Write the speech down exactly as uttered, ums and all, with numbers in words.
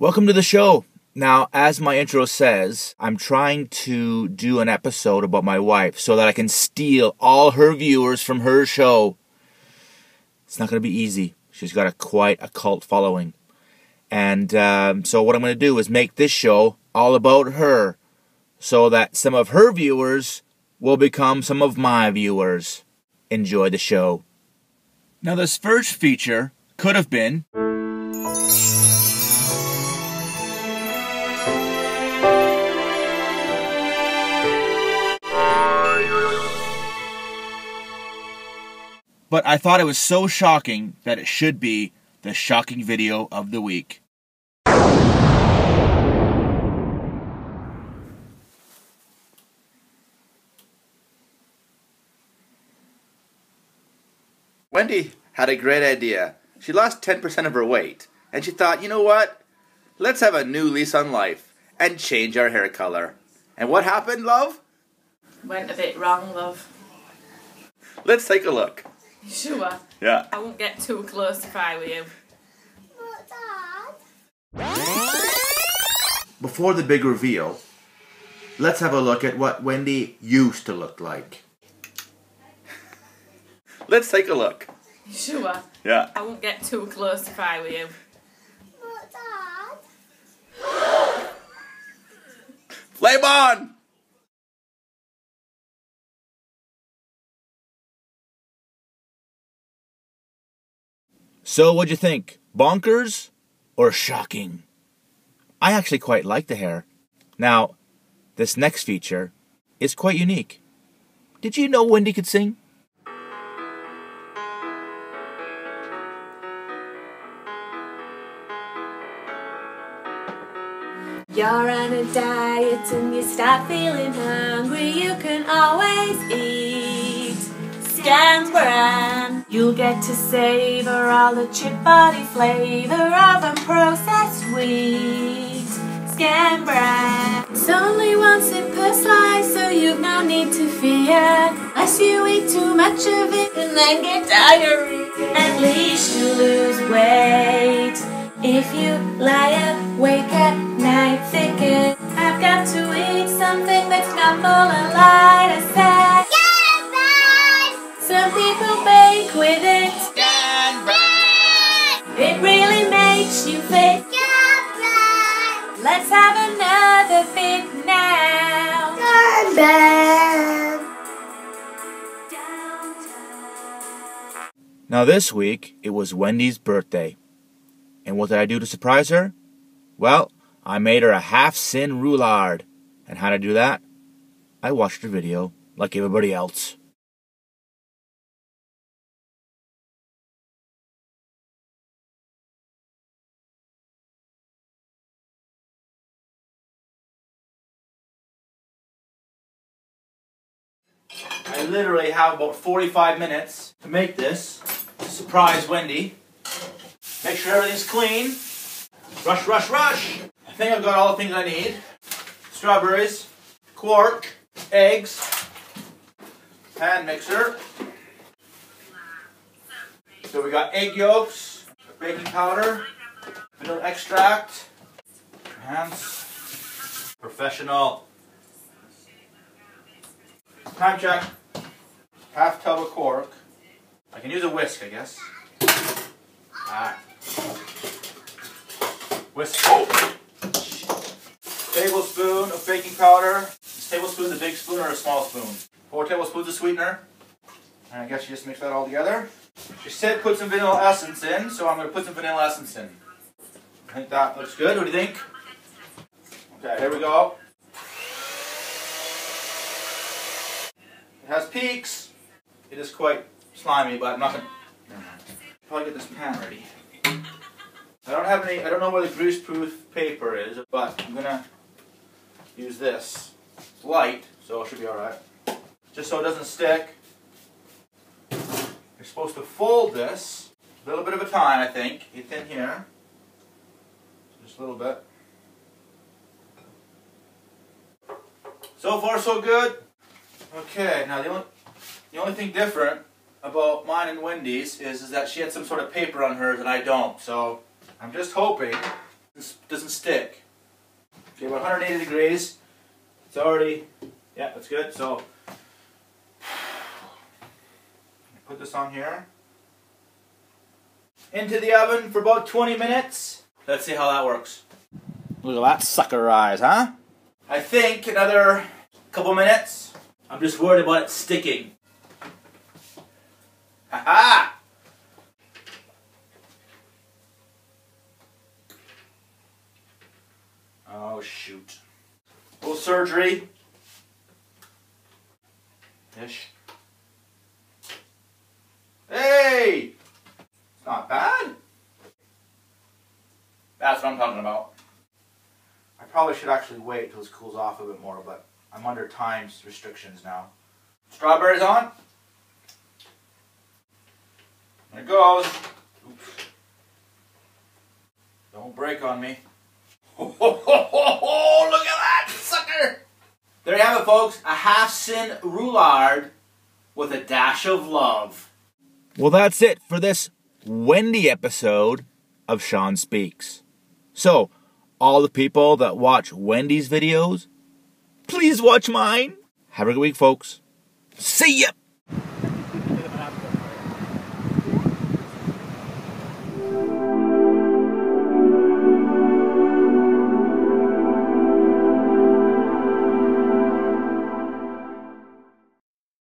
Welcome to the show. Now, as my intro says, I'm trying to do an episode about my wife so that I can steal all her viewers from her show. It's not going to be easy. She's got a quite a cult following. And um, so what I'm going to do is make this show all about her so that some of her viewers will become some of my viewers. Enjoy the show. Now, this first feature could have been... but I thought it was so shocking that it should be the shocking video of the week. Wendy had a great idea. She lost ten percent of her weight, and she thought, you know what? Let's have a new lease on life and change our hair color. And what happened, love? Went a bit wrong, love. Let's take a look. You sure? Yeah. I won't get too close if I were you. But Dad... Before the big reveal, let's have a look at what Wendy used to look like. Let's take a look. You sure? Yeah. I won't get too close if I were you. But Dad... Flame on! So, what'd you think? Bonkers or shocking? I actually quite like the hair. Now, this next feature is quite unique. Did you know Wendy could sing? You're on a diet and you start feeling hungry. You can always eat scam brand. You'll get to savor all the chip body flavor of unprocessed wheat. Scam bread. It's only one sip per slice, so you've no need to fear. Unless you eat too much of it and then get diarrhea. At least you lose weight. If you lie awake at night thinking, I've got to eat something that's not full of light. I said, yes, I... Some people bake with it. Stand back. It really makes you fit. Let's have another bit now. Stand back. Now this week it was Wendy's birthday. And what did I do to surprise her? Well, I made her a half-sin roulade. And how to do that? I watched her video like everybody else. I literally have about forty-five minutes to make this, to surprise Wendy. Make sure everything's clean. Rush, rush, rush! I think I've got all the things I need. Strawberries, quark, eggs, pan mixer. So we got egg yolks, baking powder, vanilla extract, hands, professional. Time check. Half tub of cork. I can use a whisk, I guess. Alright. Whisk. Oh. Tablespoon of baking powder. Is tablespoon the big spoon or a small spoon? Four tablespoons of sweetener. And I guess you just mix that all together. She said put some vanilla essence in, so I'm going to put some vanilla essence in. I think that looks good. What do you think? Okay, here we go. It has peaks. It is quite slimy, but I'm not gonna probably get this pan ready. I don't have any. I don't know where the grease-proof paper is, but I'm gonna use this. It's light, so it should be all right. Just so it doesn't stick. You're supposed to fold this a little bit of a time, I think. It's in here, just a little bit. So far, so good. Okay, now the only, the only thing different about mine and Wendy's is, is that she had some sort of paper on hers and I don't. So I'm just hoping This doesn't stick. Okay, we're one hundred eighty degrees. It's already, yeah, that's good. So put this on here. Into the oven for about twenty minutes. Let's see how that works. Look at that sucker rise, huh? I think another couple minutes. I'm just worried about it sticking. Ha-ha! Oh, shoot. A little surgery. Ish. Hey! It's not bad. That's what I'm talking about. I probably should actually wait till this cools off a bit more, but I'm under time restrictions now. Strawberries on. There it goes. Oops. Don't break on me. Ho, ho, ho, ho, ho. Look at that sucker! There you have it, folks. A half-sin roulade with a dash of love. Well, that's it for this Wendy episode of Sean Speaks. So, all the people that watch Wendy's videos, please watch mine. Have a good week, folks. See ya!